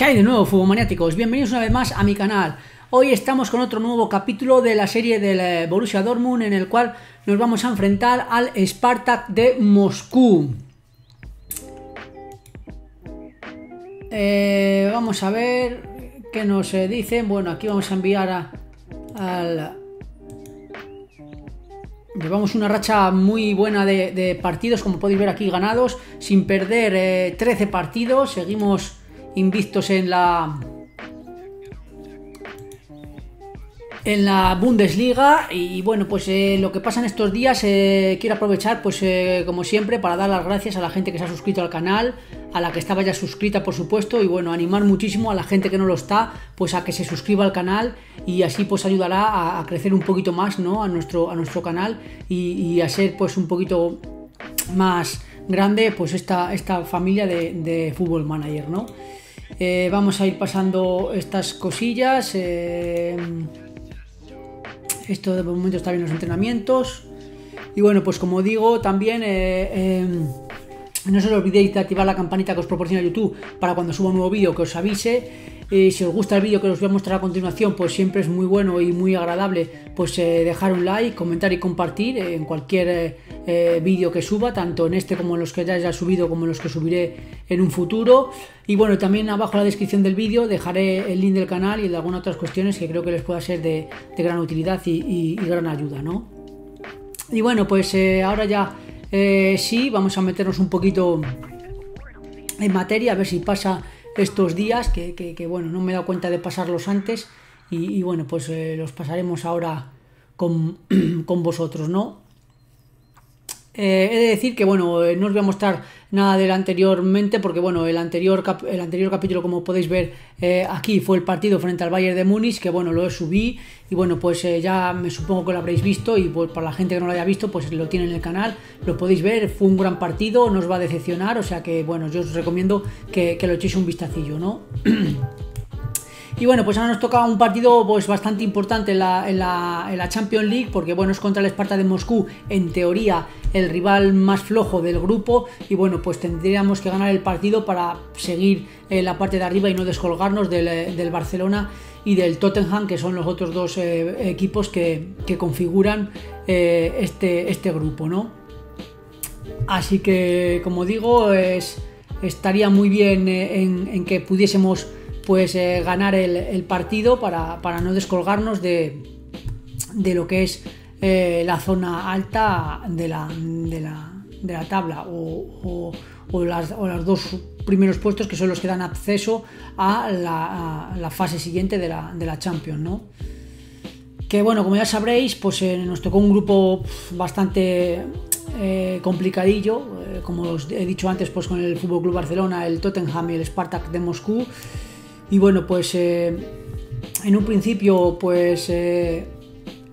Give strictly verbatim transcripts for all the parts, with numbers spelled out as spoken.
¿Qué hay de nuevo, Fútbol Maniáticos? Bienvenidos una vez más a mi canal. Hoy estamos con otro nuevo capítulo de la serie del Borussia Dortmund, en el cual nos vamos a enfrentar al Spartak de Moscú. Eh, vamos a ver qué nos dicen. Bueno, aquí vamos a enviar a, al... Llevamos una racha muy buena de, de partidos, como podéis ver aquí, ganados, sin perder, eh, trece partidos. Seguimos invictos en la en la Bundesliga. Y bueno, pues eh, lo que pasa en estos días, eh, quiero aprovechar, pues eh, como siempre, para dar las gracias a la gente que se ha suscrito al canal, a la que estaba ya suscrita, por supuesto, y bueno, animar muchísimo a la gente que no lo está, pues a que se suscriba al canal, y así pues ayudará a, a crecer un poquito más, ¿no?, a nuestro, a nuestro canal, y, y a ser pues un poquito más grande pues esta, esta familia de, de Football Manager, ¿no? Eh, vamos a ir pasando estas cosillas. Eh, esto de momento está bien, los entrenamientos. Y bueno, pues como digo, también eh, eh, no se os olvidéis de activar la campanita que os proporciona YouTube para cuando suba un nuevo vídeo que os avise. Eh, si os gusta el vídeo que os voy a mostrar a continuación, pues siempre es muy bueno y muy agradable pues eh, dejar un like, comentar y compartir eh, en cualquier eh, eh, vídeo que suba, tanto en este como en los que ya haya subido, como en los que subiré en un futuro. Y bueno, también abajo en la descripción del vídeo dejaré el link del canal y de algunas otras cuestiones que creo que les pueda ser de, de gran utilidad y, y, y gran ayuda, ¿no? Y bueno, pues eh, ahora ya eh, sí, vamos a meternos un poquito en materia, a ver si pasa estos días, que, que, que bueno, no me he dado cuenta de pasarlos antes, y, y bueno, pues eh, los pasaremos ahora con, con vosotros, ¿no? Eh, he de decir que bueno, eh, no os voy a mostrar nada del anteriormente, porque bueno, el anterior, cap el anterior capítulo, como podéis ver eh, aquí, fue el partido frente al Bayern de Múnich, que bueno, lo subí, y bueno, pues eh, ya me supongo que lo habréis visto, y pues para la gente que no lo haya visto, pues lo tiene en el canal, lo podéis ver. Fue un gran partido, no os va a decepcionar, o sea que bueno, yo os recomiendo que, que lo echéis un vistacillo, ¿no? Y bueno, pues ahora nos toca un partido pues bastante importante en la, en, la, en la Champions League, porque bueno, es contra el Spartak de Moscú, en teoría el rival más flojo del grupo, y bueno, pues tendríamos que ganar el partido para seguir en la parte de arriba y no descolgarnos del, del Barcelona y del Tottenham, que son los otros dos eh, equipos que, que configuran eh, este, este grupo, ¿no? Así que, como digo, es, estaría muy bien eh, en, en que pudiésemos pues eh, ganar el, el partido para, para no descolgarnos de, de lo que es eh, la zona alta de la, de la, de la tabla, o, o, o, las, o los dos primeros puestos, que son los que dan acceso a la, a la fase siguiente de la, de la Champions, ¿no? Que bueno, como ya sabréis, pues eh, nos tocó un grupo bastante eh, complicadillo, eh, como os he dicho antes, pues con el Fútbol Club Barcelona, el Tottenham y el Spartak de Moscú. Y bueno, pues eh, en un principio pues eh,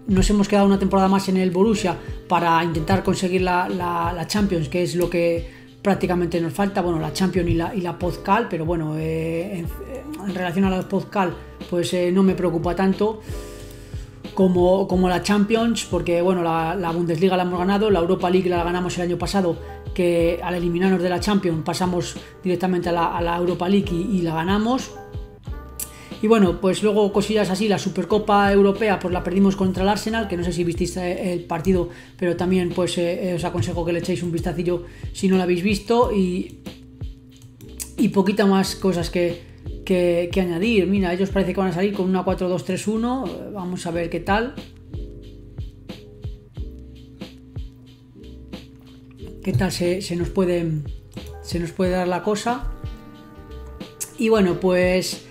nos hemos quedado una temporada más en el Borussia para intentar conseguir la, la, la Champions, que es lo que prácticamente nos falta. Bueno, la Champions y la, y la Pokal, pero bueno, eh, en, en relación a la Pokal pues eh, no me preocupa tanto como, como la Champions, porque bueno, la, la Bundesliga la hemos ganado, la Europa League la ganamos el año pasado, que al eliminarnos de la Champions pasamos directamente a la, a la Europa League y, y la ganamos. Y bueno, pues luego cosillas así, la Supercopa Europea pues la perdimos contra el Arsenal, que no sé si visteis el partido, pero también pues eh, os aconsejo que le echéis un vistacillo si no lo habéis visto. Y, y poquita más cosas que, que, que añadir. Mira, ellos parece que van a salir con una cuatro dos tres uno, vamos a ver qué tal. ¿Qué tal se, se, nos puede, se nos puede dar la cosa? Y bueno, pues...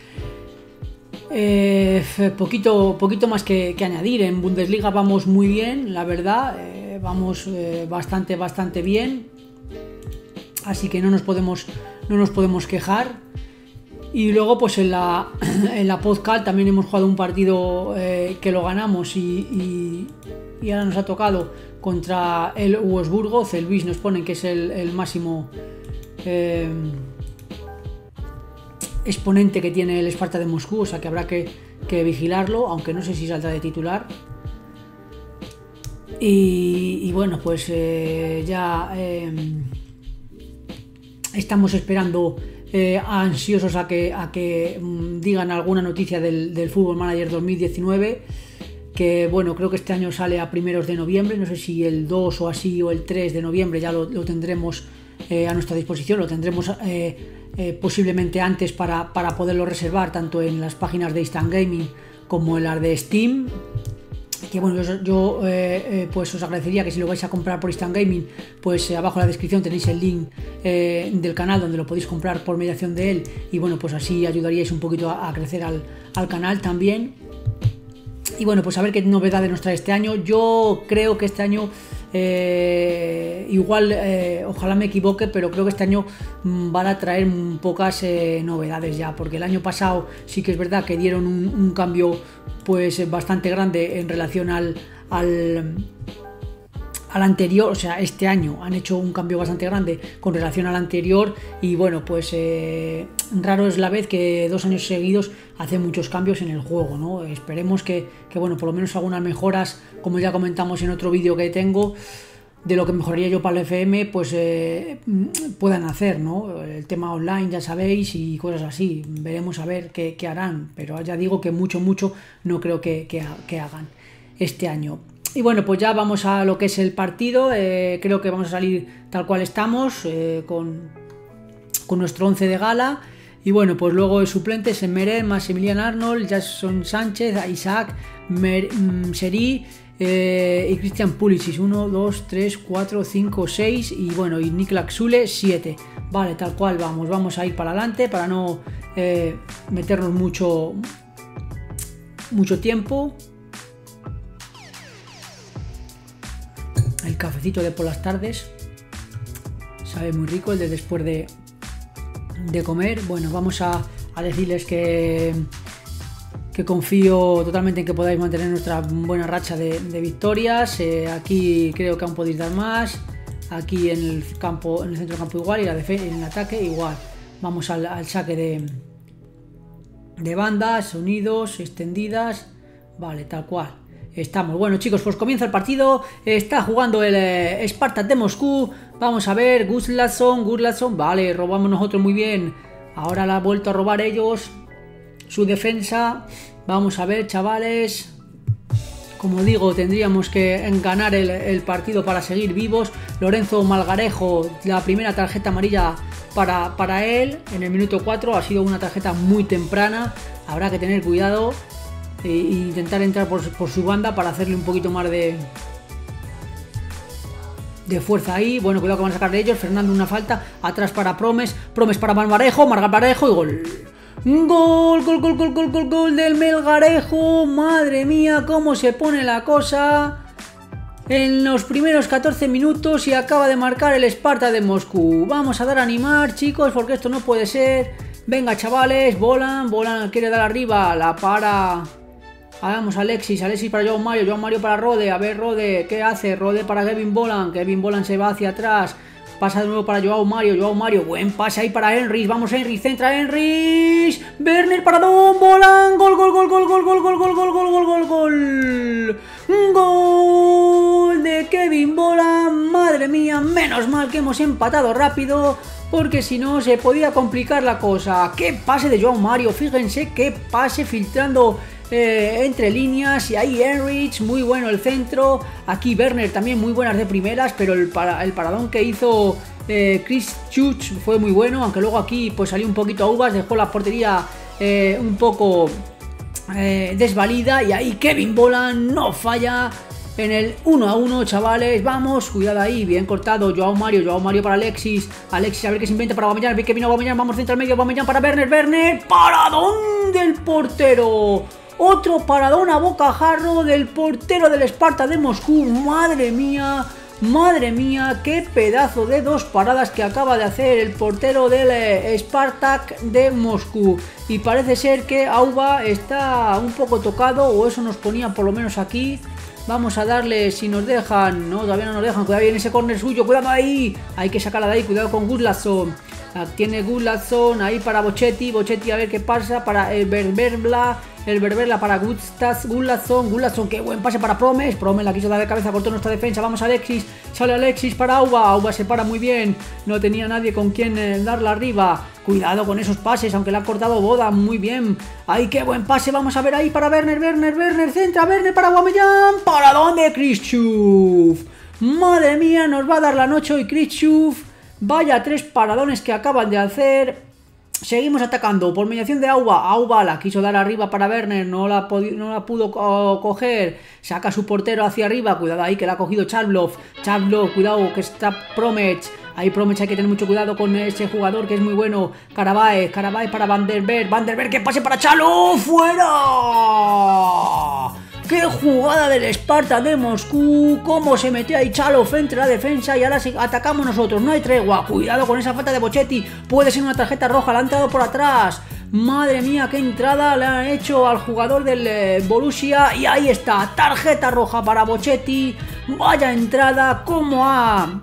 Eh, poquito, poquito más que, que añadir. En Bundesliga vamos muy bien, la verdad, eh, vamos eh, bastante, bastante bien, así que no nos podemos, no nos podemos quejar. Y luego pues en la, en la Pokal también hemos jugado un partido eh, que lo ganamos, y, y, y ahora nos ha tocado contra el Wolfsburgo. Celvis nos ponen que es el, el máximo eh, exponente que tiene el Spartak de Moscú, o sea que habrá que, que vigilarlo, aunque no sé si saldrá de titular. Y, y bueno, pues eh, ya eh, estamos esperando eh, ansiosos a que, a que mmm, digan alguna noticia del, del Football Manager dos mil diecinueve, que bueno, creo que este año sale a primeros de noviembre, no sé si el dos o así o el tres de noviembre ya lo, lo tendremos eh, a nuestra disposición, lo tendremos eh, eh, posiblemente antes para, para poderlo reservar tanto en las páginas de Instant Gaming como en las de Steam. Que bueno, yo, yo eh, eh, pues os agradecería que si lo vais a comprar por Instant Gaming, pues eh, abajo en la descripción tenéis el link eh, del canal donde lo podéis comprar por mediación de él, y bueno, pues así ayudaríais un poquito a, a crecer al, al canal también. Y bueno, pues a ver qué novedades nos trae este año. Yo creo que este año eh, igual, eh, ojalá me equivoque, pero creo que este año van a traer pocas eh, novedades ya, porque el año pasado sí que es verdad que dieron un, un cambio pues bastante grande en relación al, al, al anterior. O sea, este año han hecho un cambio bastante grande con relación al anterior, y bueno, pues eh, raro es la vez que dos años seguidos hacen muchos cambios en el juego, ¿no? Esperemos que, que bueno, por lo menos algunas mejoras, como ya comentamos en otro vídeo que tengo, de lo que mejoraría yo para el F M, pues eh, puedan hacer, ¿no? El tema online, ya sabéis, y cosas así. Veremos a ver qué, qué harán, pero ya digo que mucho, mucho no creo que, que, que hagan este año. Y bueno, pues ya vamos a lo que es el partido. Eh, creo que vamos a salir tal cual estamos, eh, con, con nuestro once de gala. Y bueno, pues luego de suplentes, Meret, Maximilian Arnold, Jason Sánchez, Isaac, Mer, Seri... Eh, y Christian Pulisic, uno, dos, tres, cuatro, cinco, seis, y bueno, y Niklas Zule, siete. Vale, tal cual vamos, vamos a ir para adelante para no eh, meternos mucho mucho tiempo. El cafecito de por las tardes sabe muy rico, el de después de, de comer. Bueno, vamos a, a decirles que... que confío totalmente en que podáis mantener nuestra buena racha de, de victorias. Eh, aquí creo que aún podéis dar más, aquí en el campo, en el centro del campo igual, y la defensa, en el ataque igual. Vamos al, al saque de, de bandas, unidos, extendidas, vale, tal cual. Estamos, bueno chicos, pues comienza el partido, está jugando el eh, Spartak de Moscú, vamos a ver, Gustafsson, Gustafsson, vale, robamos nosotros muy bien, ahora la ha vuelto a robar ellos, su defensa. Vamos a ver, chavales, como digo, tendríamos que ganar el, el partido para seguir vivos. Lorenzo Malgarejo, la primera tarjeta amarilla para, para él en el minuto cuatro, ha sido una tarjeta muy temprana, habrá que tener cuidado e, e intentar entrar por, por su banda para hacerle un poquito más de de fuerza ahí. Bueno, cuidado que van a sacar de ellos. Fernando, una falta, atrás para Promes, Promes para Malgarejo, Malgarejo y gol. Gol, gol, gol, gol, gol, gol, gol del Melgarejo. Madre mía, cómo se pone la cosa en los primeros catorce minutos, y acaba de marcar el Spartak de Moscú. Vamos a dar a animar, chicos, porque esto no puede ser. Venga, chavales, Volland, Volland quiere dar arriba, la para... Vamos, Alexis, Alexis para João Mario, João Mario para Rode, a ver Rode, ¿qué hace? Rode para Kevin Volland, Kevin Volland se va hacia atrás. Pasa de nuevo para Joao Mario, Joao Mario, buen pase ahí para Enris, vamos Enris, centra Enris, Werner para Don Volland, gol, gol, gol, gol, gol, gol, gol, gol, gol, gol, gol, gol, gol, gol de Kevin Volland. Madre mía, menos mal que hemos empatado rápido, porque si no se podía complicar la cosa. Qué pase de Joao Mario, fíjense qué pase filtrando Eh, entre líneas, y ahí Enrich, muy bueno el centro, aquí Werner también muy buenas de primeras, pero el, para, el paradón que hizo eh, Chris Chuch fue muy bueno, aunque luego aquí pues salió un poquito a uvas, dejó la portería eh, un poco eh, desvalida, y ahí Kevin Volland no falla en el uno a uno, chavales. Vamos, cuidado ahí, bien cortado, Joao Mario, Joao Mario para Alexis, Alexis a ver qué se inventa para Aubameyang, que vino Aubameyang, vamos centro al medio, Aubameyang para Werner, Werner, paradón del portero. Otro paradón a bocajarro del portero del Spartak de Moscú. Madre mía, madre mía, qué pedazo de dos paradas que acaba de hacer el portero del eh, Spartak de Moscú. Y parece ser que Auba está un poco tocado, o eso nos ponía por lo menos aquí. Vamos a darle, si nos dejan, no, todavía no nos dejan, cuidado bien ese córner suyo, cuidado ahí, hay que sacarla de ahí, cuidado con Gustafsson. Tiene Gustafsson ahí para Bochetti, Bochetti a ver qué pasa, para el Berberbla, el Berbela para Gustas, Gulason, Gulason, qué buen pase para Promes, Promes la quiso dar de cabeza, cortó nuestra defensa, vamos Alexis, sale Alexis para Auba, Auba se para muy bien, no tenía nadie con quien eh, darla arriba, cuidado con esos pases, aunque la ha cortado Boda, muy bien, ay qué buen pase, vamos a ver ahí para Werner, Werner, Werner, centra, Werner para Aubameyang, ¿para dónde Krzysztof? Madre mía, nos va a dar la noche hoy Krzysztof, vaya tres paradones que acaban de hacer. Seguimos atacando por mediación de Auba. Auba la quiso dar arriba para Werner, no la, no la pudo co coger. Saca su portero hacia arriba. Cuidado ahí que la ha cogido Chablov. Chablov, cuidado que está Promets. Ahí Promets hay que tener mucho cuidado con ese jugador que es muy bueno. Carabáez, Carabáez para Van der Berg. Van der Berg que pase para Chablov. ¡Fuera! ¡Qué jugada del Spartak de Moscú! ¿Cómo se metió ahí Chablov entre la defensa? Y ahora sí, atacamos nosotros, no hay tregua. Cuidado con esa falta de Bochetti, puede ser una tarjeta roja, la han entrado por atrás. Madre mía, qué entrada le han hecho al jugador del eh, Borussia. Y ahí está, tarjeta roja para Bochetti. Vaya entrada, cómo ha...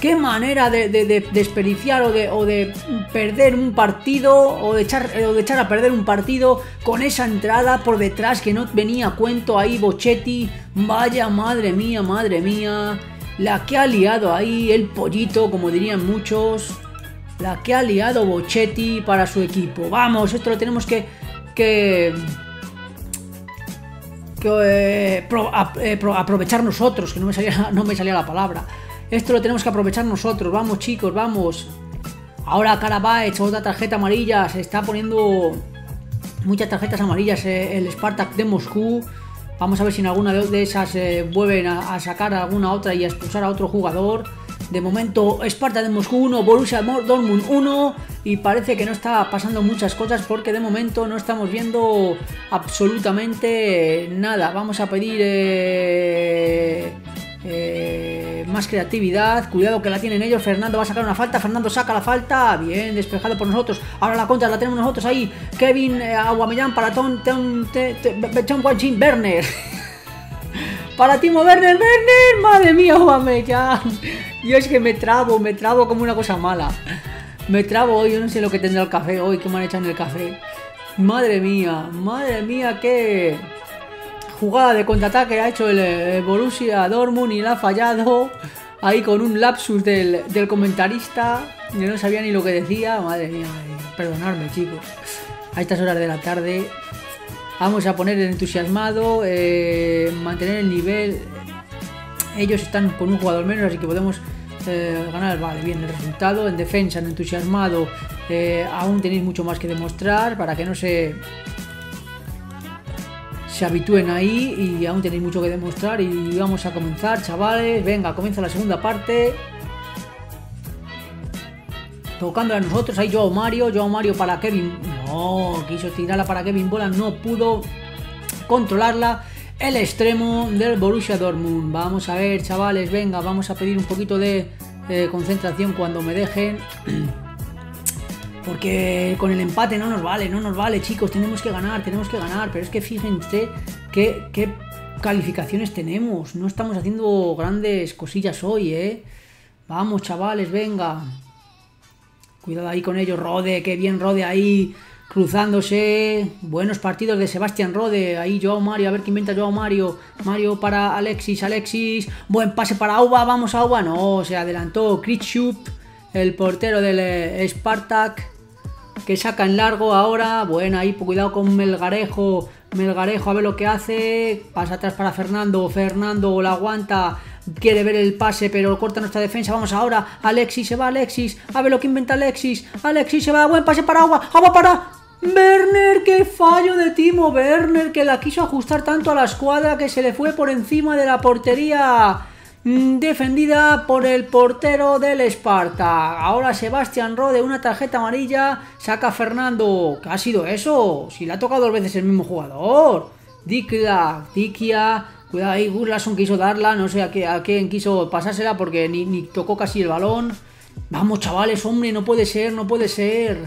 Qué manera de, de, de desperdiciar o de, o de perder un partido o de, echar, o de echar a perder un partido con esa entrada por detrás que no venía a cuento ahí Bochetti. Vaya, madre mía, madre mía. La que ha liado ahí el pollito, como dirían muchos. La que ha liado Bochetti para su equipo. Vamos, esto lo tenemos que... que... que eh, pro, eh, pro, aprovechar nosotros, que no me salía, no me salía la palabra. Esto lo tenemos que aprovechar nosotros, vamos chicos, vamos. Ahora Carabáez, otra tarjeta amarilla, se está poniendo muchas tarjetas amarillas eh, el Spartak de Moscú. Vamos a ver si en alguna de esas eh, vuelven a, a sacar alguna otra y a expulsar a otro jugador. De momento Spartak de Moscú uno, Borussia Dortmund uno. Y parece que no está pasando muchas cosas porque de momento no estamos viendo absolutamente nada. Vamos a pedir... Eh... Eh, más creatividad, cuidado que la tienen ellos. Fernando va a sacar una falta, Fernando saca la falta, bien despejado por nosotros. Ahora la contra la tenemos nosotros ahí. Kevin eh, Aubameyang para Tom Tom Guanjin Werner. Para Timo Werner, Werner, madre mía Aubameyang. Yo es que me trabo, me trabo como una cosa mala. Me trabo hoy, yo no sé lo que tendrá el café hoy, que me han echado en el café. Madre mía, madre mía que... Jugada de contraataque ha hecho el, el Borussia Dortmund y la ha fallado. Ahí con un lapsus del, del comentarista. Yo no sabía ni lo que decía. Madre mía, perdonadme chicos. A estas horas de la tarde. Vamos a poner el entusiasmado. Eh, mantener el nivel. Ellos están con un jugador menos, así que podemos eh, ganar. Vale, bien el resultado. En defensa, en entusiasmado. Eh, aún tenéis mucho más que demostrar para que no se... se habitúen ahí y aún tenéis mucho que demostrar y vamos a comenzar, chavales. Venga, comienza la segunda parte. Tocando a nosotros, ahí Joao Mario, Joao Mario para Kevin. No, quiso tirarla para Kevin Volland, no pudo controlarla. El extremo del Borussia Dortmund. Vamos a ver, chavales, venga, vamos a pedir un poquito de eh, concentración cuando me dejen. Porque con el empate no nos vale, no nos vale, chicos. Tenemos que ganar, tenemos que ganar. Pero es que fíjense qué, qué calificaciones tenemos. No estamos haciendo grandes cosillas hoy, ¿eh? Vamos, chavales, venga. Cuidado ahí con ellos. Rode, qué bien Rode ahí, cruzándose. Buenos partidos de Sebastián Rode. Ahí Joao Mario, a ver qué inventa Joao Mario. Mario para Alexis, Alexis. Buen pase para Auba, vamos Auba. No, se adelantó Krzysztof, el portero del Spartak, que saca en largo ahora. Bueno, ahí cuidado con Melgarejo. Melgarejo, a ver lo que hace. Pasa atrás para Fernando. Fernando la aguanta. Quiere ver el pase, pero corta nuestra defensa. Vamos ahora. Alexis se va, Alexis. A ver lo que inventa Alexis. Alexis se va. Buen pase para Auba. Auba para Werner. Qué fallo de Timo Werner, que la quiso ajustar tanto a la escuadra que se le fue por encima de la portería defendida por el portero del Spartak. Ahora Sebastián Rode, una tarjeta amarilla, saca Fernando. ¿Qué ha sido eso? Si le ha tocado dos veces el mismo jugador. Dikla, Dikia, cuidado ahí, Gurlason quiso darla, no sé a, qué, a quién quiso pasársela porque ni, ni tocó casi el balón. Vamos chavales, hombre, no puede ser, no puede ser.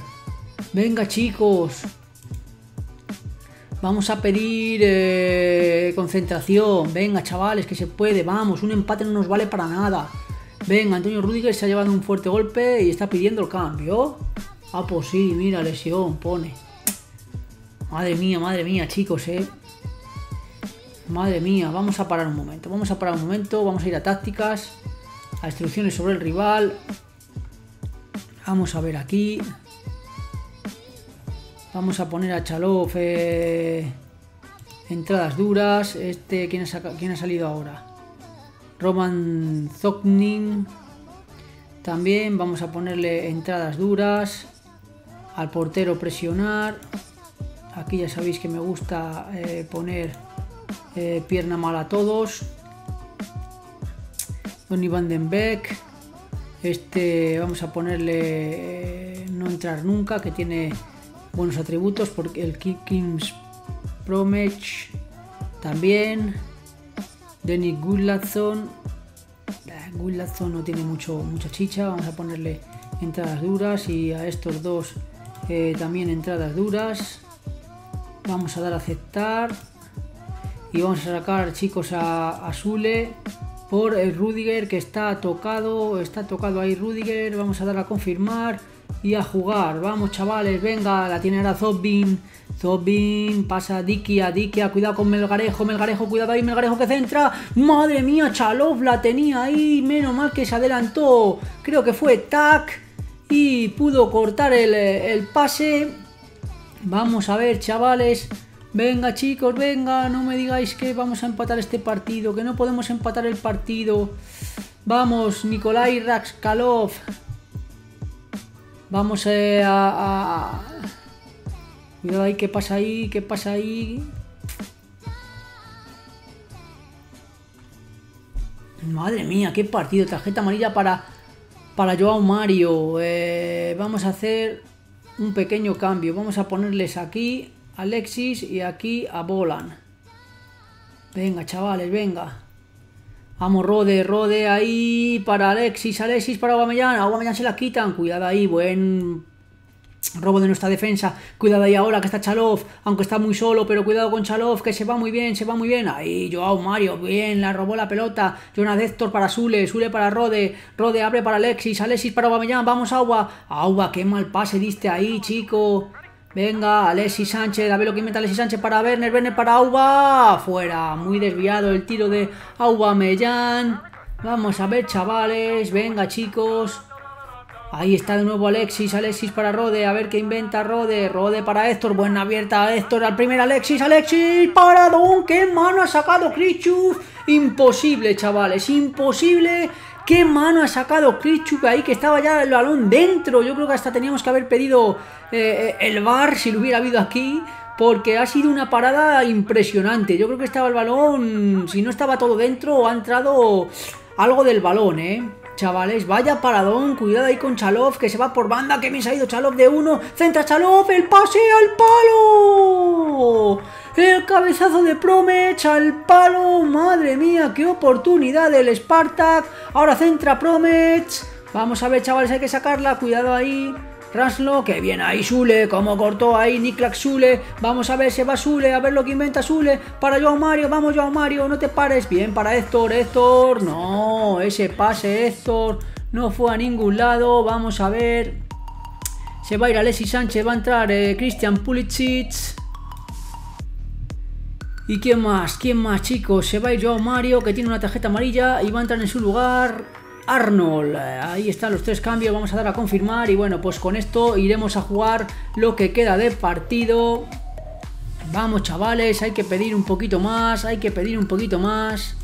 Venga chicos. Vamos a pedir eh, concentración. Venga, chavales, que se puede. Vamos, un empate no nos vale para nada. Venga, Antonio Rudiger se ha llevado un fuerte golpe y está pidiendo el cambio. Ah, pues sí, mira, lesión, pone. Madre mía, madre mía, chicos, eh. Madre mía, vamos a parar un momento. Vamos a parar un momento, vamos a ir a tácticas, a instrucciones sobre el rival. Vamos a ver aquí. Vamos a poner a Chalov eh, entradas duras. Este, ¿quién ha, ¿quién ha salido ahora? Roman Zognin. También vamos a ponerle entradas duras. Al portero presionar. Aquí ya sabéis que me gusta eh, poner... Eh, pierna mala a todos. Donny Van Den Beek. Este vamos a ponerle eh, no entrar nunca, que tiene buenos atributos, porque el Kings Promech también. Denny Gulladson. Gulladson no tiene mucho mucha chicha. Vamos a ponerle entradas duras y a estos dos eh, también entradas duras. Vamos a dar a aceptar. Y vamos a sacar, chicos, a, a Zule por el Rudiger, que está tocado, está tocado ahí Rudiger. Vamos a dar a confirmar y a jugar. Vamos, chavales, venga, la tiene ahora Zobin. Zobin, pasa Dikia, Dikia, cuidado con Melgarejo, Melgarejo, cuidado ahí, Melgarejo que centra. Madre mía, Chalov la tenía ahí, menos mal que se adelantó. Creo que fue Tac y pudo cortar el, el pase. Vamos a ver, chavales. Venga, chicos, venga, no me digáis que vamos a empatar este partido, que no podemos empatar el partido. Vamos, Nikolai Raskalov. Vamos eh, a, a... Cuidado ahí, ¿qué pasa ahí? ¿Qué pasa ahí? Madre mía, qué partido. Tarjeta amarilla para, para Joao Mario. Eh, vamos a hacer un pequeño cambio. Vamos a ponerles aquí... Alexis y aquí a Volland. Venga, chavales, venga. Vamos, Rode, Rode ahí para Alexis, Alexis para Aubameyang. Aubameyang se la quitan, cuidado ahí, buen robo de nuestra defensa. Cuidado ahí ahora que está Chalov, aunque está muy solo, pero cuidado con Chalov, que se va muy bien, se va muy bien. Ahí Joao Mario, bien, la robó la pelota. Jonas Héctor para Zule, Zule para Rode, Rode abre para Alexis, Alexis para Aubameyang. Vamos, Aubameyang, Aubameyang, qué mal pase diste ahí, chico. Venga, Alexis Sánchez, a ver lo que inventa Alexis Sánchez para Werner, Werner para Aubameyang, fuera, muy desviado el tiro de Aubameyang. Vamos a ver, chavales, venga, chicos. Ahí está de nuevo Alexis, Alexis para Rode, a ver qué inventa Rode, Rode para Héctor, buena abierta Héctor, al primer Alexis, Alexis, paradón, qué mano ha sacado Krichuk, imposible, chavales, imposible. ¿Qué mano ha sacado Krichuk ahí? Que estaba ya el balón dentro. Yo creo que hasta teníamos que haber pedido eh, el V A R si lo hubiera habido aquí. Porque ha sido una parada impresionante. Yo creo que estaba el balón... Si no estaba todo dentro, ha entrado algo del balón, ¿eh? Chavales, vaya paradón. Cuidado ahí con Chalov, que se va por banda. Que bien se ha ido Chalov de uno. Centra Chalov, el pase al palo. El cabezazo de Promech al palo. Madre mía, qué oportunidad del Spartak. Ahora centra Promech. Vamos a ver, chavales, hay que sacarla. Cuidado ahí. Raslo, que bien ahí Zule, como cortó ahí Niklas Zule. Vamos a ver, se va Zule, a ver lo que inventa Zule. Para Joao Mario, vamos Joao Mario, no te pares. Bien para Héctor, Héctor. No, ese pase Héctor no fue a ningún lado. Vamos a ver. Se va a ir Alexis Sánchez, va a entrar eh, Christian Pulisic. ¿Y quién más? ¿Quién más, chicos? Se va a ir Joao Mario, que tiene una tarjeta amarilla, y va a entrar en su lugar Arnold. Ahí están los tres cambios, vamos a dar a confirmar. Y bueno, pues con esto iremos a jugar lo que queda de partido. Vamos, chavales, hay que pedir un poquito más, hay que pedir un poquito más.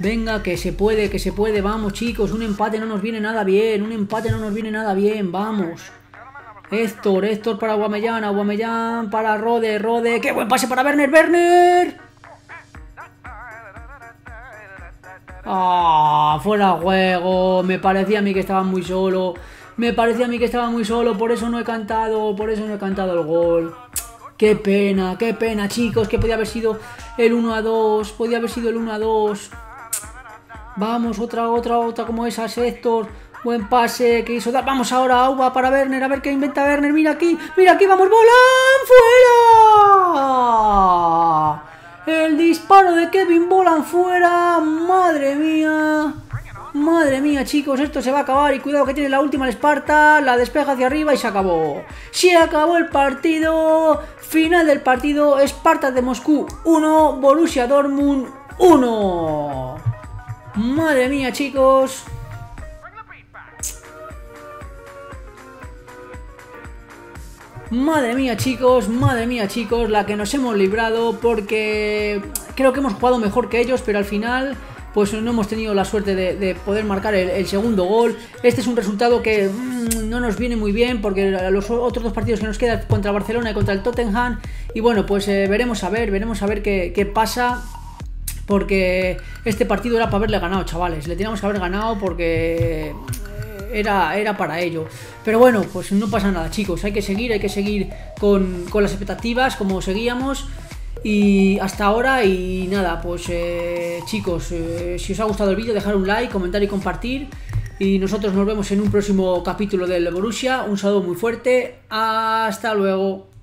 Venga, que se puede, que se puede, vamos, chicos. Un empate no nos viene nada bien, un empate no nos viene nada bien, vamos. Héctor, Héctor para Aubameyang, Aubameyang para Rode, Rode. ¡Qué buen pase para Werner, Werner! ¡Ah! ¡Fuera juego! Me parecía a mí que estaba muy solo. Me parecía a mí que estaba muy solo. Por eso no he cantado, por eso no he cantado el gol. ¡Qué pena, qué pena, chicos! Que podía haber sido el uno a dos. Podía haber sido el uno a dos. Vamos, otra, otra, otra como esas, Héctor. Buen pase que hizo. Vamos ahora Aubameyang para Werner. A ver qué inventa Werner. Mira aquí. Mira aquí. Vamos. ¡Volland! ¡Fuera! El disparo de Kevin Volland fuera. Madre mía. Madre mía, chicos, esto se va a acabar. Y cuidado que tiene la última el Spartak. La despeja hacia arriba y se acabó. Se acabó el partido. Final del partido. Spartak de Moscú uno, Borussia Dortmund uno. Madre mía, chicos. Madre mía, chicos, madre mía, chicos, la que nos hemos librado, porque creo que hemos jugado mejor que ellos, pero al final pues no hemos tenido la suerte de, de poder marcar el, el segundo gol. Este es un resultado que mmm, no nos viene muy bien, porque los otros dos partidos que nos quedan, contra Barcelona y contra el Tottenham, y bueno, pues eh, veremos a ver, veremos a ver qué, qué pasa, porque este partido era para haberle ganado, chavales, le teníamos que haber ganado porque... Era, era para ello, pero bueno, pues no pasa nada, chicos, hay que seguir, hay que seguir con, con las expectativas como seguíamos y hasta ahora. Y nada, pues eh, chicos, eh, si os ha gustado el vídeo, dejar un like, comentar y compartir, y nosotros nos vemos en un próximo capítulo del Borussia. Un saludo muy fuerte, hasta luego.